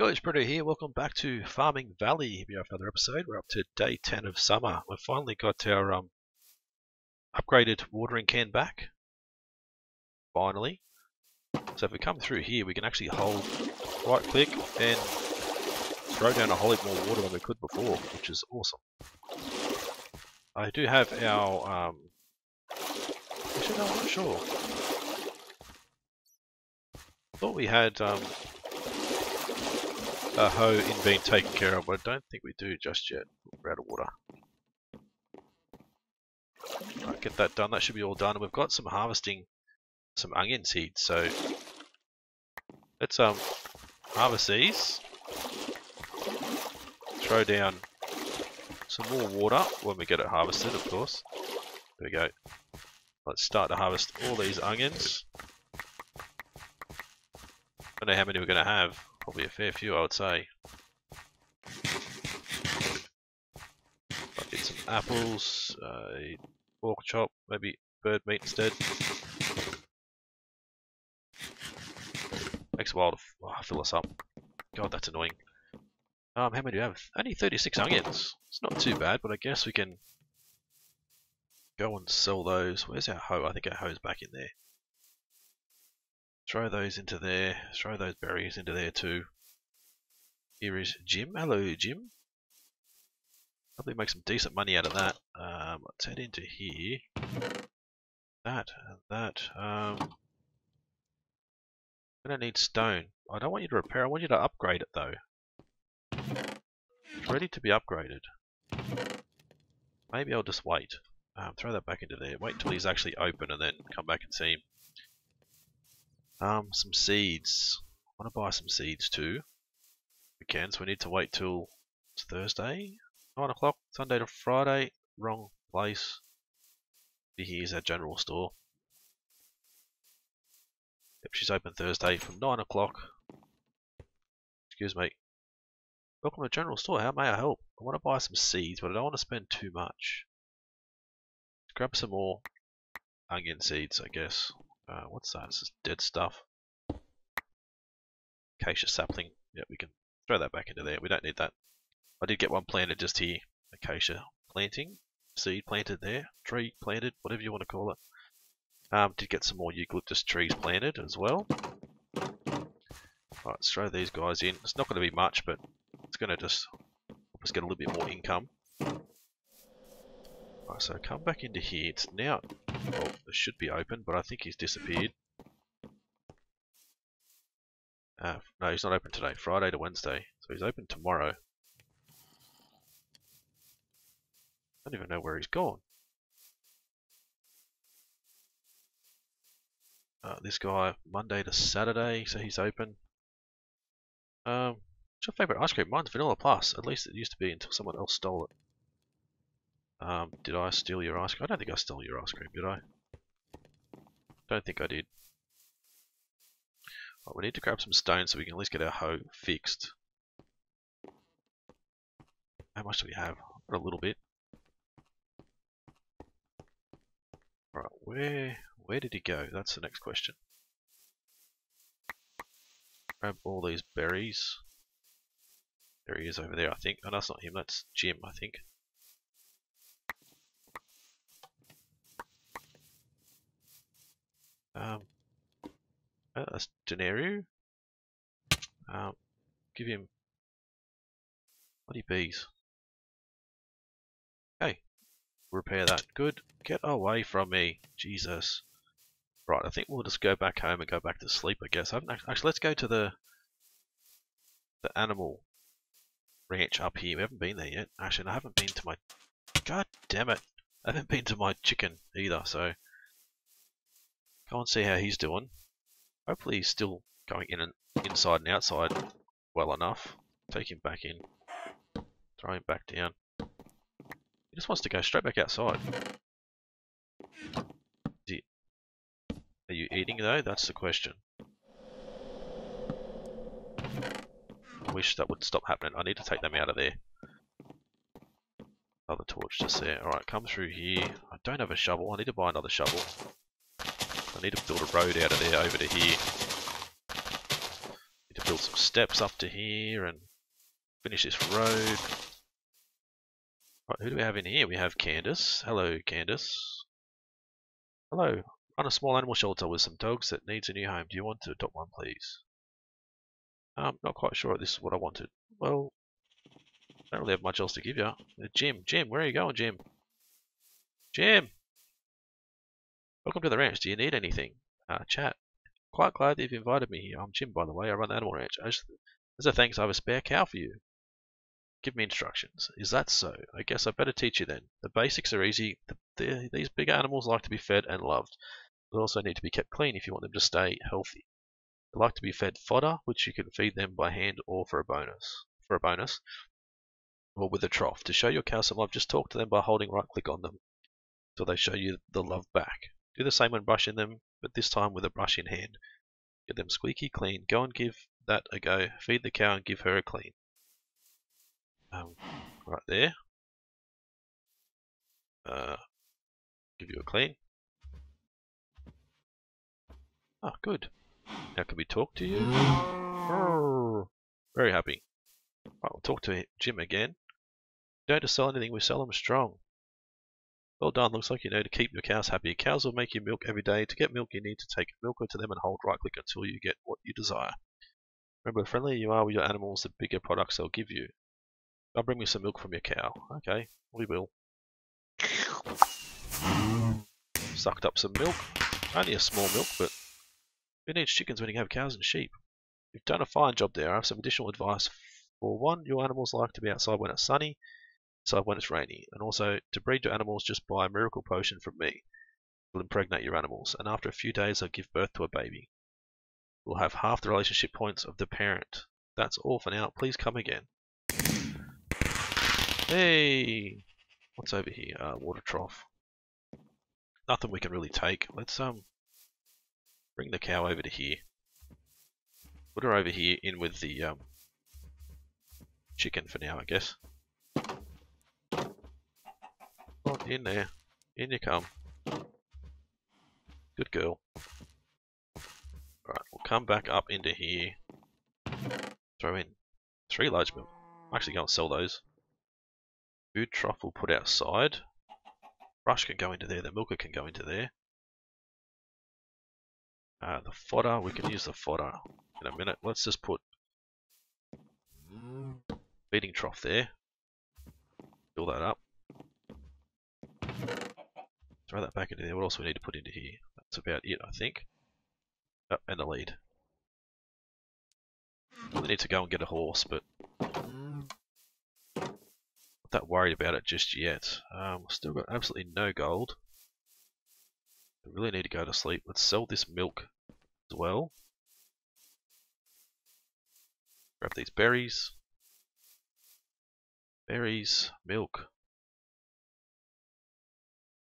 guys, Britto here. Welcome back to Farming Valley. We have another episode. We're up to day 10 of summer. We've finally got our upgraded watering can back. Finally. So if we come through here, we can actually hold right click and throw down a whole heap more water than we could before, which is awesome. I do have our... actually, no, I'm not sure. I thought we had... a hoe in being taken care of, but I don't think we do just yet. We're out of water. Right, get that done. That should be all done. And we've got some harvesting, some onion seeds. So let's harvest these. Throw down some more water when we get it harvested, of course. There we go. Let's start to harvest all these onions. I don't know how many we're going to have. Probably a fair few, I would say. I'll get some apples, a pork chop, maybe bird meat instead. Takes a while to fill us up. God, that's annoying. How many do we have? Only 36 onions. It's not too bad, but I guess we can go and sell those. Where's our hoe? I think our hoe's back in there. Throw those into there, throw those berries into there too. Here is Jim. Hello, Jim. Probably make some decent money out of that. Let's head into here. That, and that. I'm going to need stone. I don't want you to repair, I want you to upgrade it though. It's ready to be upgraded. Maybe I'll just wait. Throw that back into there. Wait till he's actually open and then come back and see him. Some seeds. I want to buy some seeds too. We can, so we need to wait till it's Thursday, 9 o'clock, Sunday to Friday. Wrong place. Here's our general store. Yep, she's open Thursday from 9 o'clock. Excuse me. Welcome to the general store. How may I help? I want to buy some seeds, but I don't want to spend too much. Let's grab some more onion seeds, I guess. What's that? It's just dead stuff. Acacia sapling. Yep, we can throw that back into there. We don't need that. I did get one planted just here. Acacia planting. Seed planted there. Tree planted. Whatever you want to call it. Did get some more eucalyptus trees planted as well. Alright, let's throw these guys in. It's not going to be much, but it's going to just help us get a little bit more income. Alright, so come back into here. It's now... Well, it should be open, but I think he's disappeared. No, he's not open today. Friday to Wednesday. So he's open tomorrow. I don't even know where he's gone. This guy, Monday to Saturday, so he's open. What's your favourite ice cream? Mine's Vanilla Plus. At least it used to be until someone else stole it. Did I steal your ice cream? I don't think I stole your ice cream, did I? Don't think I did. Well, we need to grab some stone so we can at least get our hoe fixed. How much do we have? A little bit. Right, where did he go? That's the next question. Grab all these berries. There he is over there, I think. Oh, no, that's not him. That's Jim, I think. That's Denario. Give him bloody bees. Hey, repair that. Good. Get away from me, Jesus. Right, I think we'll just go back home and go back to sleep. I guess. I haven't actually. Let's go to the animal ranch up here. We haven't been there yet. Actually, and I haven't been to my. God damn it! I haven't been to my chicken either. So. Go and see how he's doing. Hopefully he's still going in and inside and outside well enough. Take him back in. Throw him back down. He just wants to go straight back outside. Are you eating though? That's the question. I wish that would stop happening. I need to take them out of there. Another torch just there. Alright, come through here. I don't have a shovel. I need to buy another shovel. I need to build a road out of there over to here. Need to build some steps up to here and finish this road. Right, who do we have in here? We have Candace. Hello, Candace. Hello. Run a small animal shelter with some dogs that needs a new home. Do you want to adopt one, please? I'm not quite sure this is what I wanted. Well, I don't really have much else to give you. Jim, where are you going, Jim? Jim! Welcome to the ranch. Do you need anything? Chat. Quite glad that you've invited me here. I'm Jim, by the way. I run the animal ranch. As a thanks, I have a spare cow for you. Give me instructions. Is that so? I guess I better teach you then. The basics are easy. These big animals like to be fed and loved. They also need to be kept clean if you want them to stay healthy. They like to be fed fodder, which you can feed them by hand or for a bonus, or with a trough. To show your cow some love, just talk to them by holding right click on them till they show you the love back. Do the same when brushing them, but this time with a brush in hand. Get them squeaky clean. Go and give that a go. Feed the cow and give her a clean. Right there. Give you a clean. Ah, good. Now can we talk to you? Very happy. Right, we'll talk to Jim again. Don't sell anything, we sell them strong. Well done, looks like you know to keep your cows happy. Cows will make you milk every day. To get milk, you need to take a milker to them and hold right click until you get what you desire. Remember, the friendlier you are with your animals, the bigger products they'll give you. I'll bring me some milk from your cow. Okay, we will. Sucked up some milk. Only a small milk, but who needs chickens when you have cows and sheep? You've done a fine job there. I have some additional advice. For one, your animals like to be outside when it's sunny, inside when it's rainy, and also to breed your animals just buy a miracle potion from me. It'll impregnate your animals, and after a few days they'll give birth to a baby. We'll have half the relationship points of the parent. That's all for now. Please come again. Hey! What's over here? Water trough. Nothing we can really take. Let's bring the cow over to here. Put her over here in with the chicken for now, I guess. Oh, in there. In you come. Good girl. Alright, we'll come back up into here. Throw in 3 large milk. I'm actually going to sell those. Food trough we'll put outside. Brush can go into there. The milker can go into there. The fodder. We can use the fodder in a minute. Let's just put feeding trough there. Fill that up. Throw that back into there. What else we need to put into here? That's about it, I think. Oh, and the lead. We need to go and get a horse, but I'm not that worried about it just yet. We've still got absolutely no gold. We really need to go to sleep. Let's sell this milk as well. Grab these berries. Berries, milk.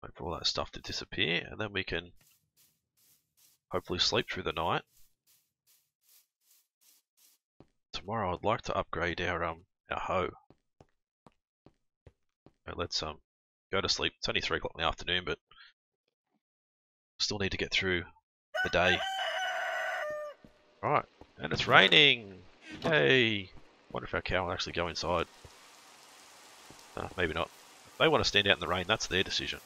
Wait for all that stuff to disappear, and then we can hopefully sleep through the night. Tomorrow I'd like to upgrade our hoe. So let's go to sleep. It's only 3 o'clock in the afternoon, but still need to get through the day. Alright, and it's raining! Hey! Wonder if our cow will actually go inside. Maybe not. If they want to stand out in the rain, that's their decision.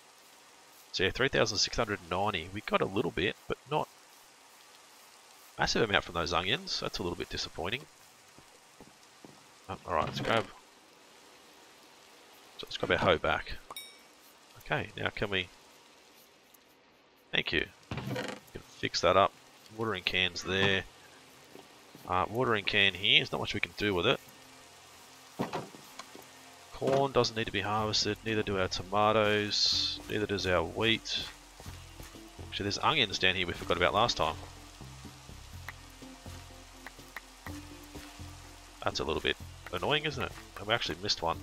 So yeah, 3,690. We got a little bit, but not a massive amount from those onions. That's a little bit disappointing. Alright, let's grab our hoe back. Okay, now can we... Thank you. Can fix that up. Watering cans there. Watering can here. There's not much we can do with it. Corn doesn't need to be harvested, neither do our tomatoes, neither does our wheat. Actually, there's onions down here we forgot about last time. That's a little bit annoying, isn't it? And we actually missed one.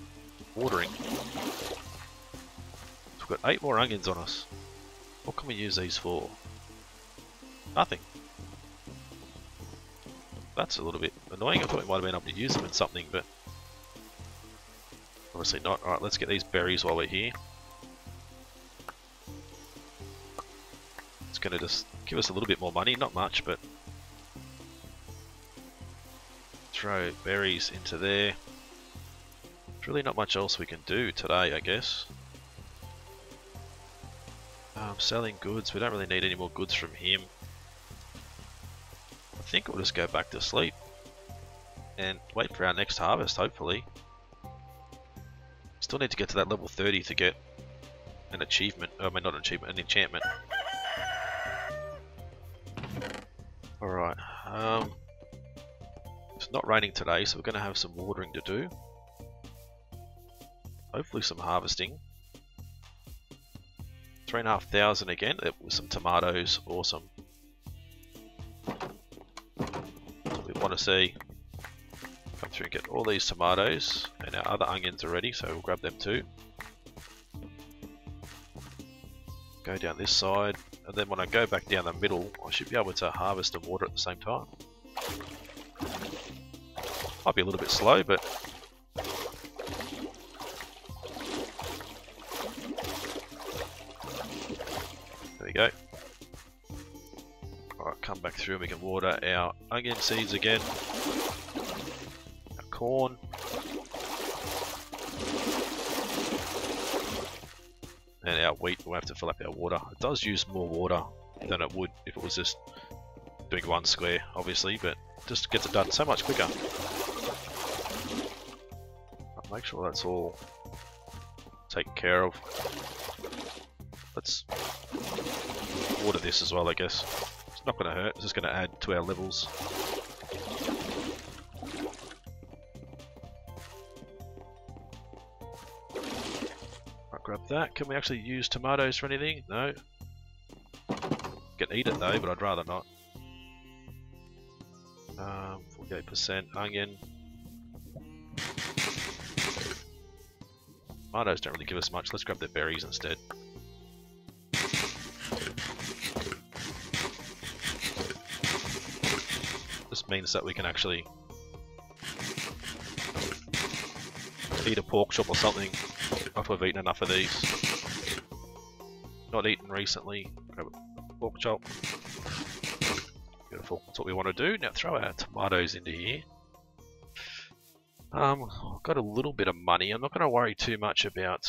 Watering. So we've got 8 more onions on us. What can we use these for? Nothing. That's a little bit annoying. I thought we might have been able to use them in something, but... obviously not. Alright, let's get these berries while we're here. It's going to just give us a little bit more money. Not much, but throw berries into there. There's really not much else we can do today, I guess. Selling goods, we don't really need any more goods from him. I think we'll just go back to sleep and wait for our next harvest, hopefully. Still need to get to that level 30 to get an achievement, I mean not an achievement, an enchantment. Alright, it's not raining today, so we're going to have some watering to do. Hopefully some harvesting. 3,500 again, with some tomatoes, awesome. That's what we want to see. Come through and get all these tomatoes, and our other onions are ready, so we'll grab them too. Go down this side, and then when I go back down the middle, I should be able to harvest and water at the same time. Might be a little bit slow, but there we go. Alright, come back through and we can water our onion seeds again, our corn, and our wheat. We'll have to fill up our water. It does use more water than it would if it was just doing one square, obviously, but just gets it done so much quicker. I'll make sure that's all taken care of. Let's water this as well, I guess. It's not going to hurt, it's just going to add to our levels. Grab that. Can we actually use tomatoes for anything? No. Can eat it though, but I'd rather not. 48% onion. Tomatoes don't really give us much. Let's grab the berries instead. This means that we can actually eat a pork chop or something after we've eaten enough of these. Not eaten recently. Grab a pork chop. Beautiful. That's what we want to do. Now throw our tomatoes into here. I've got a little bit of money. I'm not going to worry too much about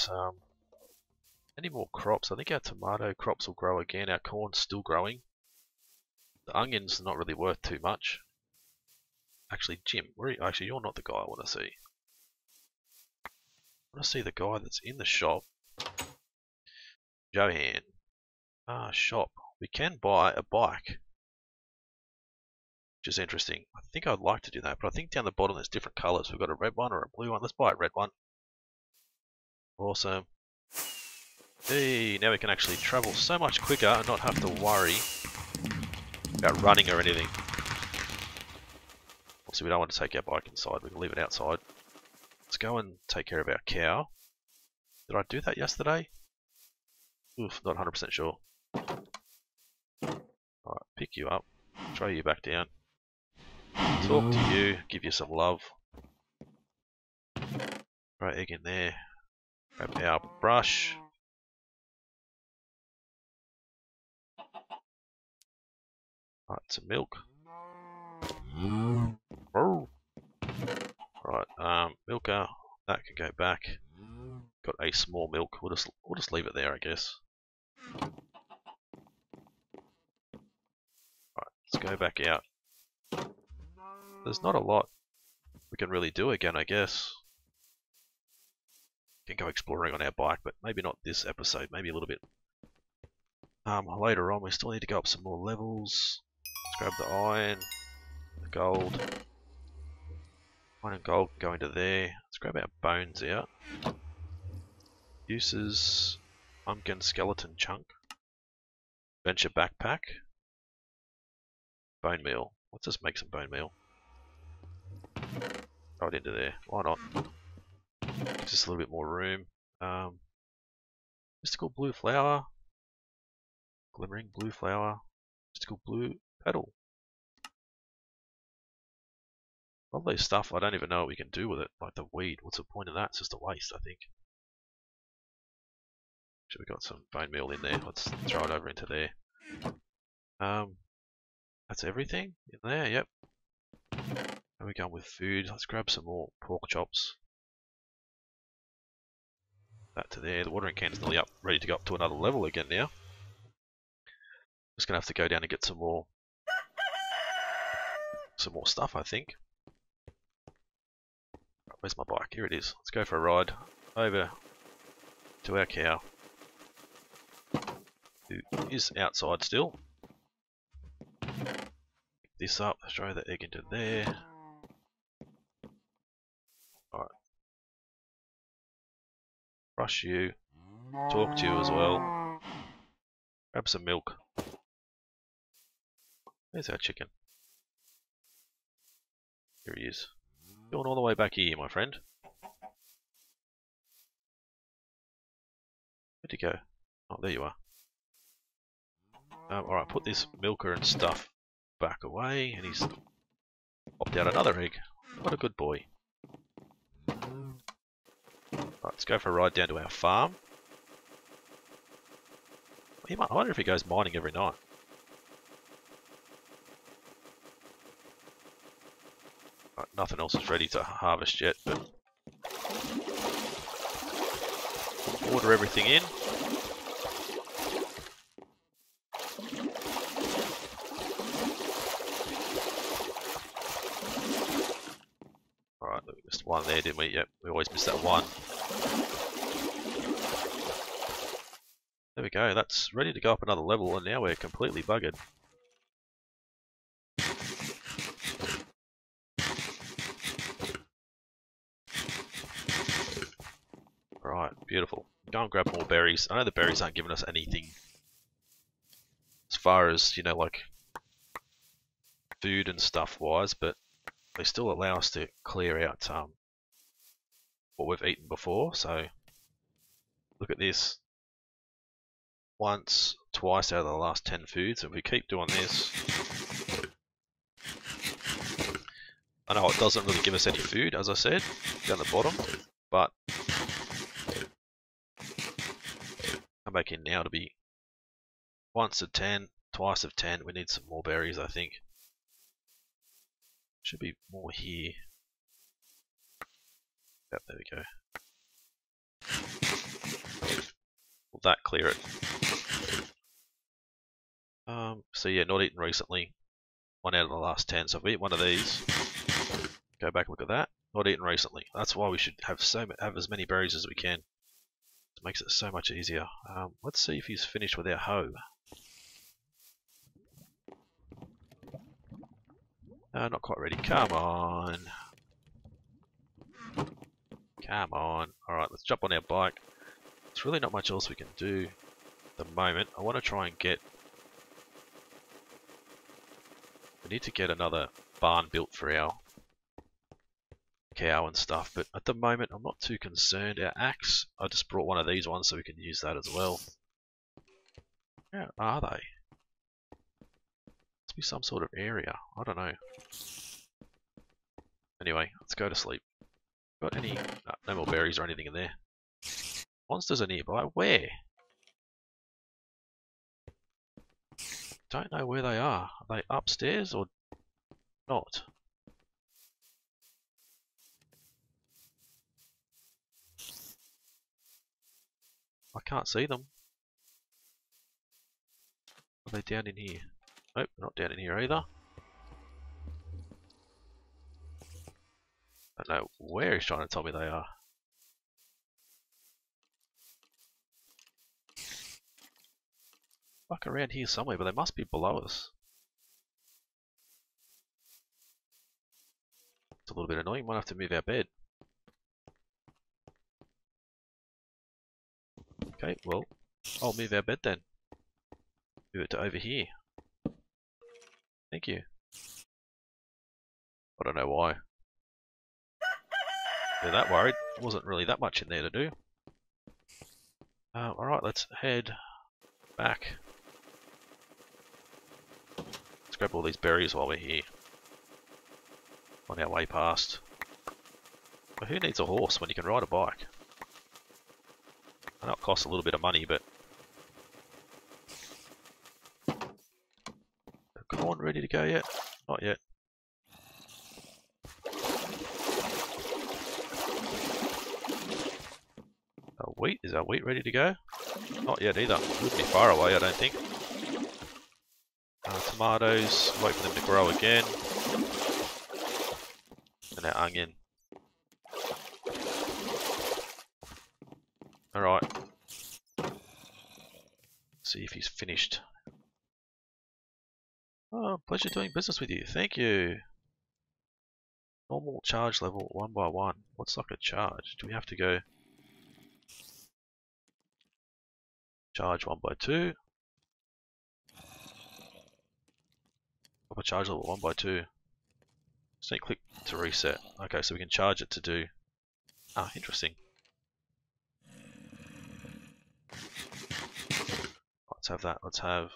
any more crops. I think our tomato crops will grow again. Our corn's still growing. The onion's not really worth too much. Actually, Jim, actually you're not the guy I want to see. I want to see the guy that's in the shop. Johan. Ah, shop. We can buy a bike, which is interesting. I think I'd like to do that, but I think down the bottom there's different colours. We've got a red one or a blue one. Let's buy a red one. Awesome. Hey, now we can actually travel so much quicker and not have to worry about running or anything. Also, we don't want to take our bike inside. We can leave it outside. Let's go and take care of our cow. Did I do that yesterday? Oof, not 100% sure. Alright, pick you up, throw you back down, talk to you, give you some love. Throw egg in there, grab our brush. Alright, some milk. Right, milker, that can go back. Got a small milk. We'll just leave it there, I guess. Right, let's go back out. There's not a lot we can really do again, I guess. Can go exploring on our bike, but maybe not this episode. Maybe a little bit later on. We still need to go up some more levels. Let's grab the iron, the gold. Iron and gold can go into there. Let's grab our bones out. Uses pumpkin skeleton chunk. Adventure backpack. Bone meal. Let's just make some bone meal. Throw it into there. Why not? Gives us a little bit more room. Mystical blue flower. Glimmering blue flower. Mystical blue petal. Lovely stuff, I don't even know what we can do with it, like the weed. What's the point of that? It's just a waste, I think. Should we got some bone meal in there? Let's throw it over into there. That's everything in there, yep. And we're going with food. Let's grab some more pork chops. That to there. The watering can's nearly up, ready to go up to another level again now. Just gonna have to go down and get some more stuff, I think. Where's my bike? Here it is. Let's go for a ride over to our cow, who is outside still. Pick this up, throw the egg into there. Alright. Brush you, talk to you as well. Grab some milk. Where's our chicken? Here he is. Going all the way back here, my friend. Where'd you go? Oh, there you are. Alright, put this milker and stuff back away, and he's popped out another egg. What a good boy. Right, let's go for a ride down to our farm. He might, I wonder if he goes mining every night. Right, nothing else is ready to harvest yet, but order everything in. Alright, we missed one there, didn't we? Yep, we always miss that one. There we go, that's ready to go up another level, and now we're completely buggered. Right, beautiful. Go and grab more berries. I know the berries aren't giving us anything as far as, you know, like food and stuff wise, but they still allow us to clear out what we've eaten before. So look at this. Once, twice out of the last 10 foods. If we keep doing this, I know it doesn't really give us any food, as I said, down the bottom, but back in now to be once of 10, twice of 10. We need some more berries, I think. Should be more here. Yep, there we go. Will that clear it? So yeah, not eaten recently. One out of the last 10. So if we eat one of these, go back and look at that. Not eaten recently. That's why we should have as many berries as we can. Makes it so much easier. Let's see if he's finished with our hoe. Not quite ready. Come on. Come on. Alright, let's jump on our bike. There's really not much else we can do at the moment. I want to try and get... We need to get another barn built for our cow and stuff, but at the moment I'm not too concerned. Our axe, I just brought one of these ones so we can use that as well. Where are they? Must be some sort of area. I don't know. Anyway, let's go to sleep. Got any... no more berries or anything in there. Monsters are nearby. Where? Don't know where they are. Are they upstairs or not? I can't see them. Are they down in here? Nope, not down in here either. I don't know where he's trying to tell me they are. Fuck, around here somewhere, but they must be below us. It's a little bit annoying. Might have to move our bed. Okay, well, I'll move our bed then. Move it to over here. Thank you. I don't know why. They're that worried. There wasn't really that much in there to do. Alright, let's head back. Let's grab all these berries while we're here. On our way past. But who needs a horse when you can ride a bike? I know it costs a little bit of money, but the corn ready to go yet? Not yet. wheat? Is our wheat ready to go? Not yet either. It wouldn't be far away, I don't think. Our tomatoes, wait for them to grow again. And our onion. Alright. See if he's finished. Oh, pleasure doing business with you. Thank you. Normal charge level 1 by 1. What's like a charge? Do we have to go charge 1 by 2? Proper charge level 1 by 2. Sneak click to reset. Okay, so we can charge it to do. Ah, interesting. Let's have that. Let's have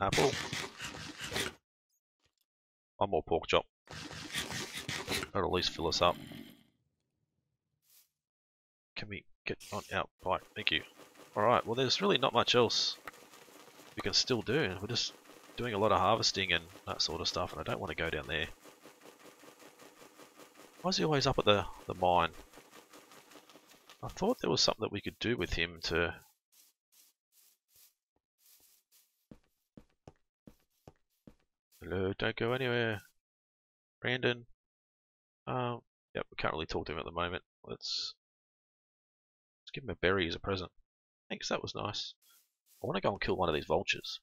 apple. One more pork chop. That'll at least fill us up. Can we get on our bike? Thank you. Alright, well there's really not much else we can still do. We're just doing a lot of harvesting and that sort of stuff, and I don't want to go down there. Why is he always up at the mine? I thought there was something that we could do with him to... Hello, don't go anywhere. Brandon. Yep, we can't really talk to him at the moment. Let's give him a berry as a present. Thanks, that was nice. I want to go and kill one of these vultures.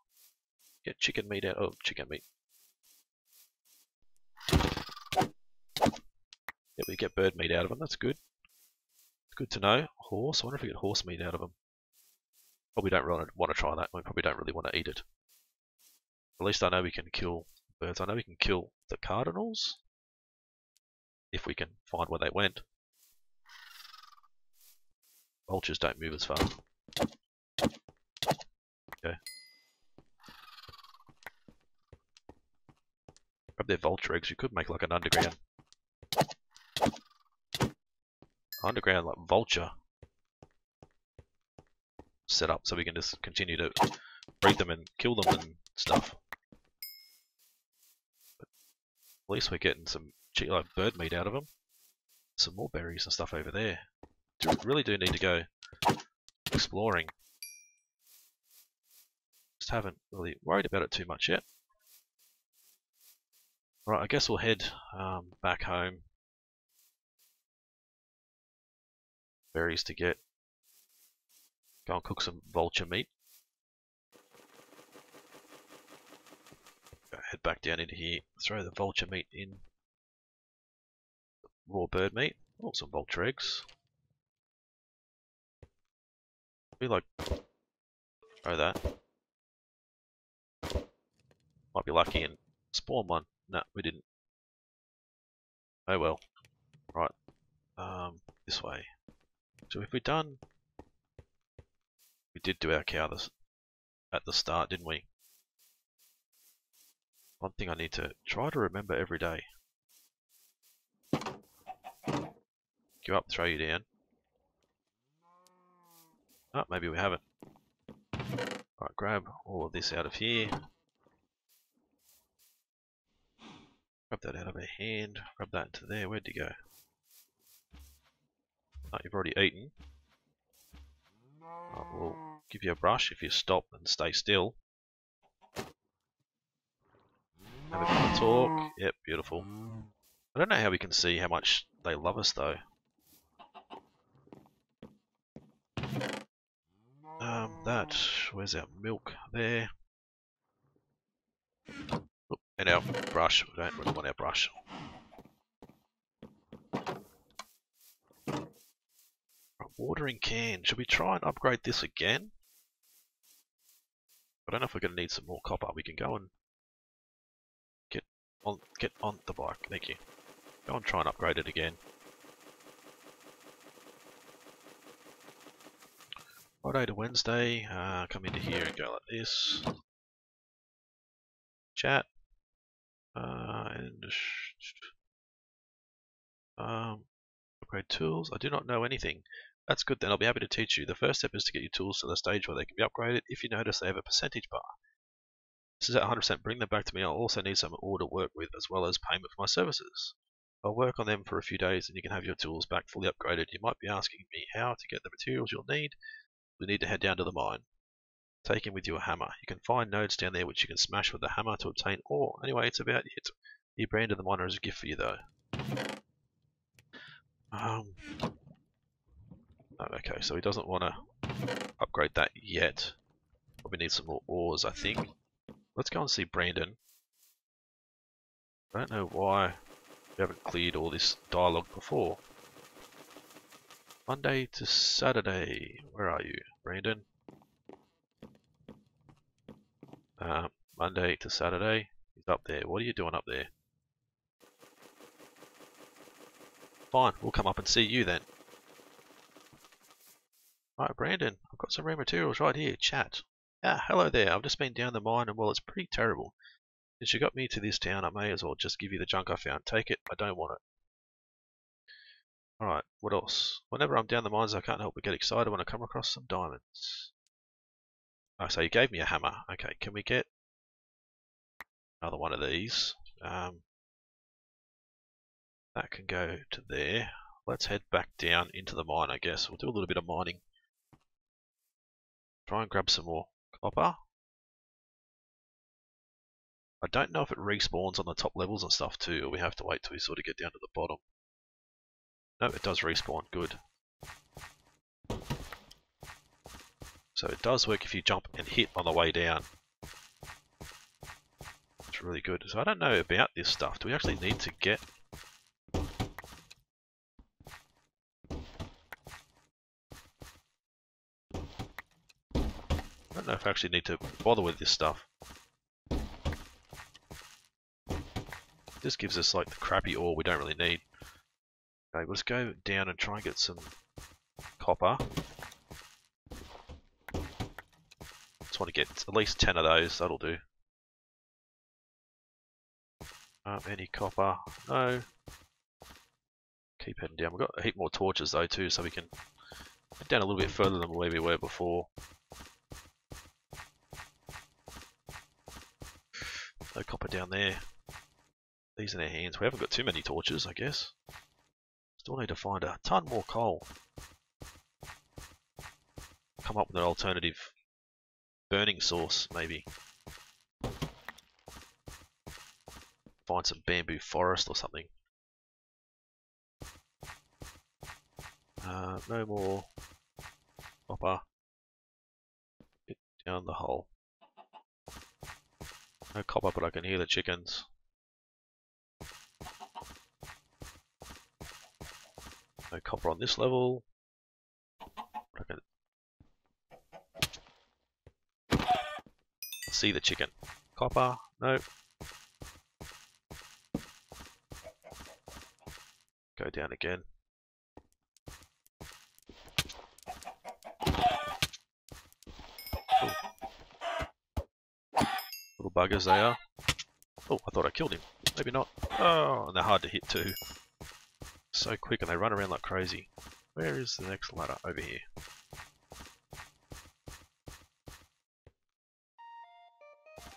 Get chicken meat out. Oh, chicken meat. Yeah, we get bird meat out of them. That's good. It's good to know. Horse. I wonder if we get horse meat out of them. Probably don't really want to try that. We probably don't really want to eat it. At least I know we can kill birds. I know we can kill the cardinals. If we can find where they went. Vultures don't move as far. Okay. Grab their vulture eggs, you could make like an underground. Underground like vulture. Set up so we can just continue to breed them and kill them and stuff. But at least we're getting some like bird meat out of them. Some more berries and stuff over there. We really do need to go exploring. Just haven't really worried about it too much yet. Right, I guess we'll head back home. Berries to get. Go and cook some vulture meat. Go head back down into here. Throw the vulture meat in. Raw bird meat. Oh, some vulture eggs. Be like, throw that. Might be lucky and spawn one. No, we didn't. Oh well. Right. This way. So if we done, we did do our cow at the start, didn't we? One thing I need to try to remember every day. You up, throw you down. Oh, maybe we haven't. Alright, grab all of this out of here. Grab that out of her hand. Grab that into there. Where'd you go? Oh, you've already eaten. Right, we'll give you a brush if you stop and stay still. Have a bit of talk. Yep, beautiful. I don't know how we can see how much they love us though. That, where's our milk? There. Oop, and our brush, we don't really want our brush. A watering can, should we try and upgrade this again? I don't know if we're going to need some more copper, we can go and get on the bike, thank you. Go and try and upgrade it again. Friday to Wednesday, come into here and go like this. Chat. And upgrade tools. I do not know anything. That's good then, I'll be happy to teach you. The first step is to get your tools to the stage where they can be upgraded. If you notice they have a percentage bar. This is at 100%, bring them back to me. I'll also need some ore to work with as well as payment for my services. I'll work on them for a few days and you can have your tools back fully upgraded. You might be asking me how to get the materials you'll need. We need to head down to the mine. Take in with you a hammer. You can find nodes down there which you can smash with the hammer to obtain ore. Anyway, it's about it. He branded the miner as a gift for you though. Okay, so he doesn't want to upgrade that yet. Probably need some more ores, I think. Let's go and see Brandon. I don't know why we haven't cleared all this dialogue before. Monday to Saturday. Where are you, Brandon? Monday to Saturday. He's up there. What are you doing up there? Fine, we'll come up and see you then. Alright, Brandon, I've got some rare materials right here. Chat. Ah, hello there. I've just been down the mine and well, it's pretty terrible. Since you got me to this town, I may as well just give you the junk I found. Take it. I don't want it. Alright, what else? Whenever I'm down the mines, I can't help but get excited when I come across some diamonds. Oh, so you gave me a hammer. Okay, can we get another one of these? That can go to there. Let's head back down into the mine, I guess. We'll do a little bit of mining. Try and grab some more copper. I don't know if it respawns on the top levels and stuff too, or we have to wait till we sort of get down to the bottom. No, it does respawn. Good. So it does work if you jump and hit on the way down. It's really good. So I don't know about this stuff. Do we actually need to get... I don't know if I actually need to bother with this stuff. This gives us like the crappy ore we don't really need. Okay, let's go down and try and get some copper. Just want to get at least 10 of those, that'll do. Any copper? No. Keep heading down. We've got a heap more torches though too, so we can head down a little bit further than where we were before. No copper down there. These in our hands. We haven't got too many torches, I guess. Still need to find a ton more coal. Come up with an alternative burning source, maybe. Find some bamboo forest or something. No more copper. Get down the hole. No copper, but I can hear the chickens. No copper on this level. But I can see the chicken. Copper, nope. Go down again. Ooh. Little buggers they are. Oh, I thought I killed him. Maybe not. Oh, and they're hard to hit too. So quick and they run around like crazy. Where is the next ladder? Over here.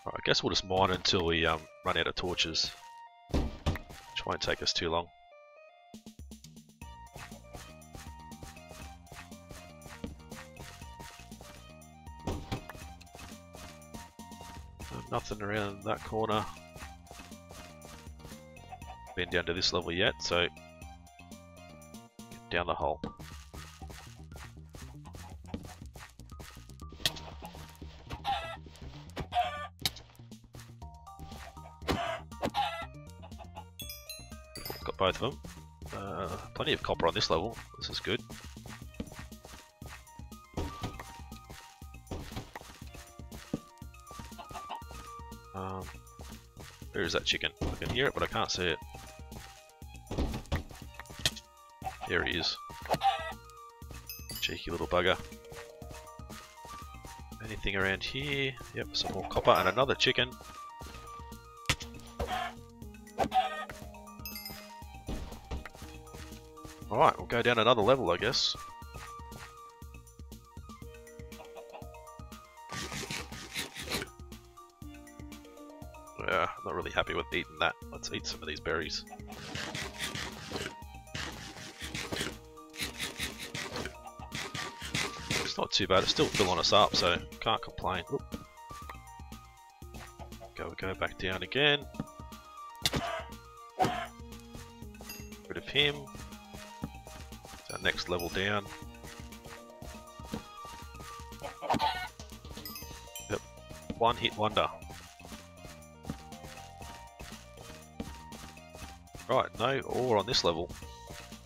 Alright, I guess we'll just mine until we run out of torches, which won't take us too long. Nothing around that corner. Been down to this level yet, so get down the hole. Both of them. Plenty of copper on this level. This is good. Where is that chicken? I can hear it, but I can't see it. There he is. Cheeky little bugger. Anything around here? Yep, some more copper and another chicken. Alright, we'll go down another level, I guess. Yeah, I'm not really happy with eating that. Let's eat some of these berries. it's not too bad. It's still filling us up, so can't complain. Oop. Go back down again. Rid of him. Our next level down. Yep. One hit wonder. Right, no ore on this level.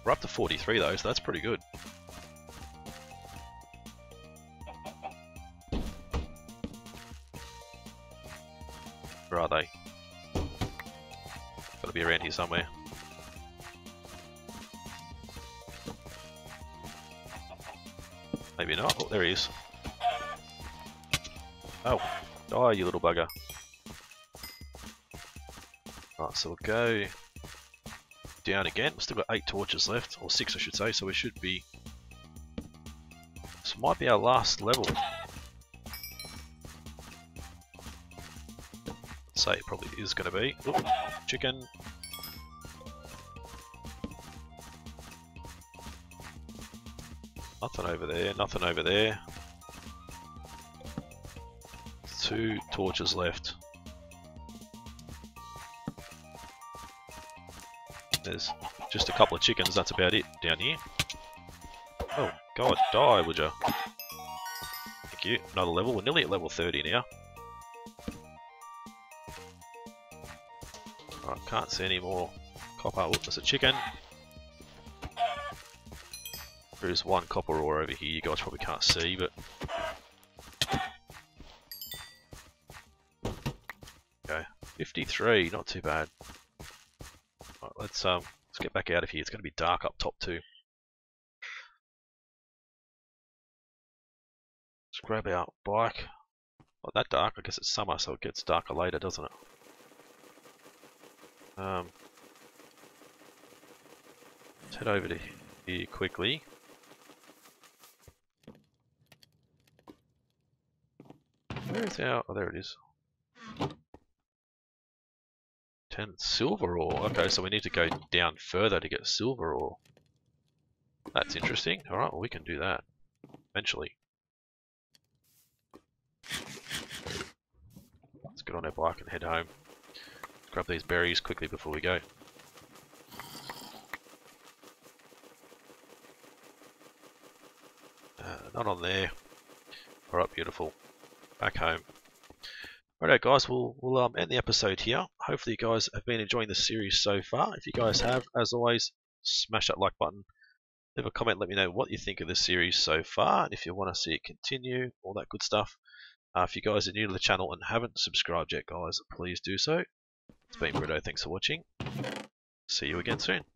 We're up to 43 though, so that's pretty good. Where are they? Gotta be around here somewhere. Maybe not. Oh, there he is. Oh, die, you little bugger. Right, so we'll go down again. We've still got 8 torches left, or 6 I should say, so we should be... This might be our last level. I'd say it probably is going to be. Oop, chicken. Nothing over there, nothing over there. 2 torches left. There's just a couple of chickens, that's about it down here. Oh god, die would ya? Thank you, another level, we're nearly at level 30 now. Right, can't see any more copper. Oop, there's a chicken. There's one copper ore over here, you guys probably can't see, but... Okay, 53, not too bad. Right, let's get back out of here, it's going to be dark up top too. Let's grab our bike. Not that dark, I guess it's summer so it gets darker later, doesn't it? Let's head over to here quickly. Where is our... Oh, there it is. 10 silver ore. Okay, so we need to go down further to get silver ore. That's interesting. Alright, well we can do that. Eventually. Let's get on our bike and head home. Grab these berries quickly before we go. Not on there. Alright, beautiful. Back home. Righto guys, we'll end the episode here. Hopefully you guys have been enjoying the series so far. If you guys have, as always, smash that like button. Leave a comment, let me know what you think of this series so far, and if you want to see it continue, all that good stuff. If you guys are new to the channel and haven't subscribed yet guys, please do so. It's been Britto, thanks for watching. See you again soon.